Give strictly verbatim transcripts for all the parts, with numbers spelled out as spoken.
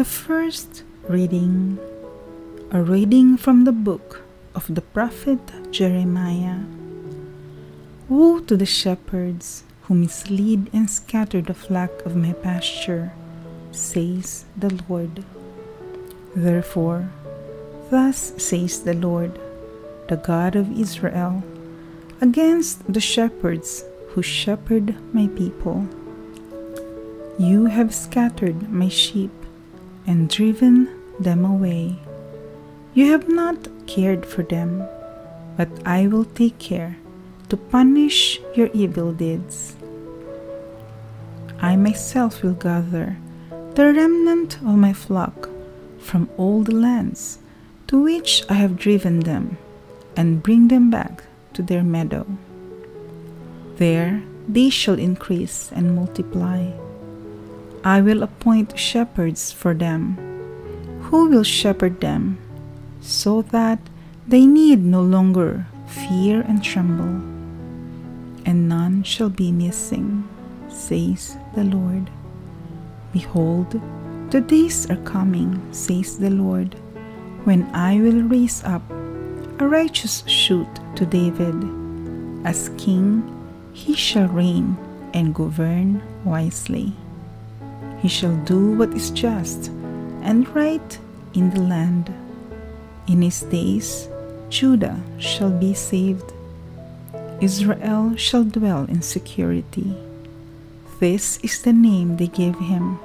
The first reading, a reading from the book of the prophet Jeremiah. Woe to the shepherds who mislead and scatter the flock of my pasture, says the Lord. Therefore, thus says the Lord, the God of Israel, against the shepherds who shepherd my people. You have scattered my sheep and driven them away. You have not cared for them, but I will take care to punish your evil deeds. I myself will gather the remnant of my flock from all the lands to which I have driven them and bring them back to their meadow. There they shall increase and multiply. I will appoint shepherds for them, who will shepherd them, so that they need no longer fear and tremble, and none shall be missing, says the Lord. Behold, the days are coming, says the Lord, when I will raise up a righteous shoot to David. As king, he shall reign and govern wisely. He shall do what is just and right in the land. In his days, Judah shall be saved. Israel shall dwell in security. This is the name they gave him,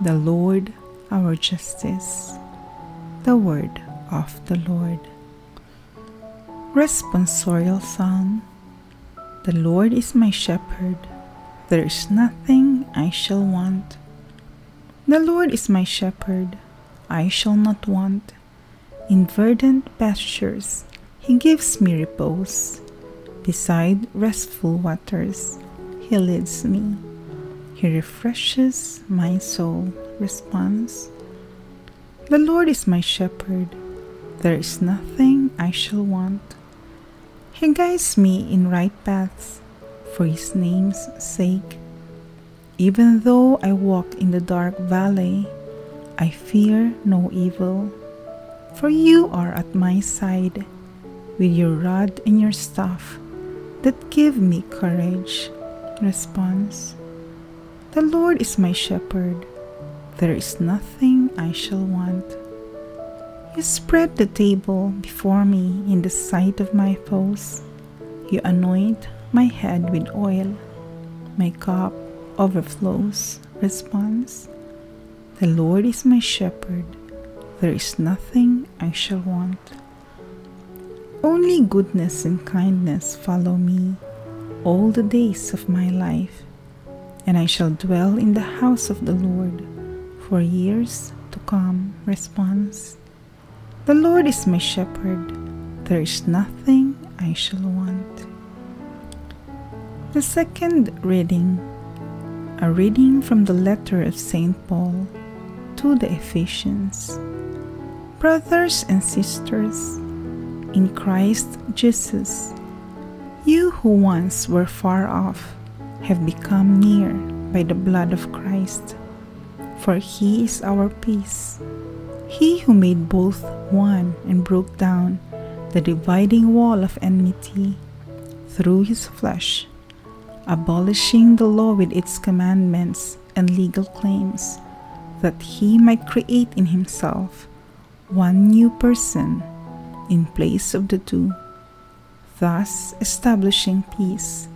the Lord our justice. The word of the Lord. Responsorial Psalm. The Lord is my shepherd. There is nothing I shall want. The Lord is my shepherd, I shall not want. In verdant pastures he gives me repose. Beside restful waters he leads me. He refreshes my soul. Response. The Lord is my shepherd, there is nothing I shall want. He guides me in right paths for his name's sake. Even though I walk in the dark valley, I fear no evil, for you are at my side. With your rod and your staff, that give me courage. Response. The Lord is my shepherd, there is nothing I shall want. You spread the table before me in the sight of my foes. You anoint my head with oil, my cup overflows. Response. The Lord is my shepherd, there is nothing I shall want. Only goodness and kindness follow me all the days of my life, and I shall dwell in the house of the Lord for years to come. Response. The Lord is my shepherd, there is nothing I shall want. The second reading, a reading from the letter of Saint Paul to the Ephesians. Brothers and sisters, in Christ Jesus, you who once were far off have become near by the blood of Christ, for he is our peace, he who made both one and broke down the dividing wall of enmity through his flesh, abolishing the law with its commandments and legal claims, that he might create in himself one new person in place of the two, thus establishing peace,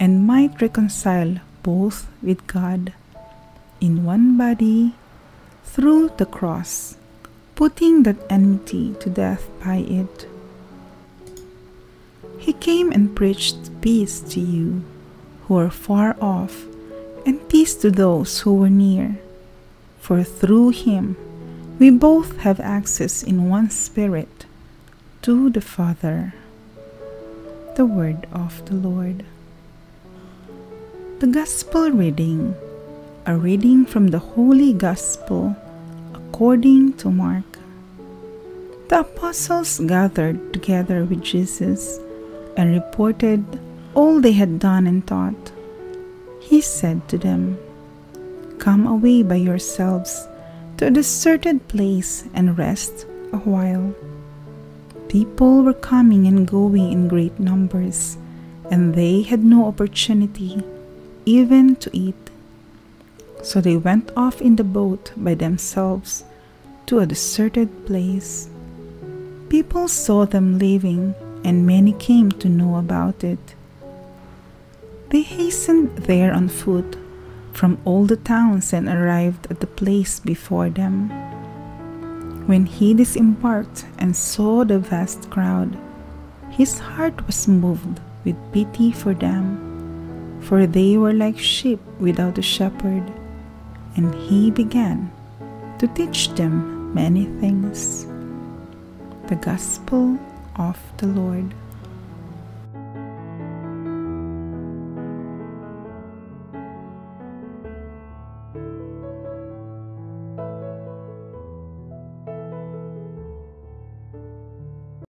and might reconcile both with God in one body through the cross, putting that enmity to death by it. He came and preached peace to you who are far off, and peace to those who were near. For through him we both have access in one spirit to the Father. The word of the Lord. The Gospel reading, a reading from the Holy Gospel according to Mark. The apostles gathered together with Jesus and reported all they had done and taught. He said to them, "Come away by yourselves to a deserted place and rest a while. People were coming and going in great numbers, and they had no opportunity even to eat. So they went off in the boat by themselves to a deserted place. People saw them leaving, and many came to know about it. They hastened there on foot from all the towns and arrived at the place before them. When he disembarked and saw the vast crowd, his heart was moved with pity for them, for they were like sheep without a shepherd, and he began to teach them many things. The Gospel of the Lord.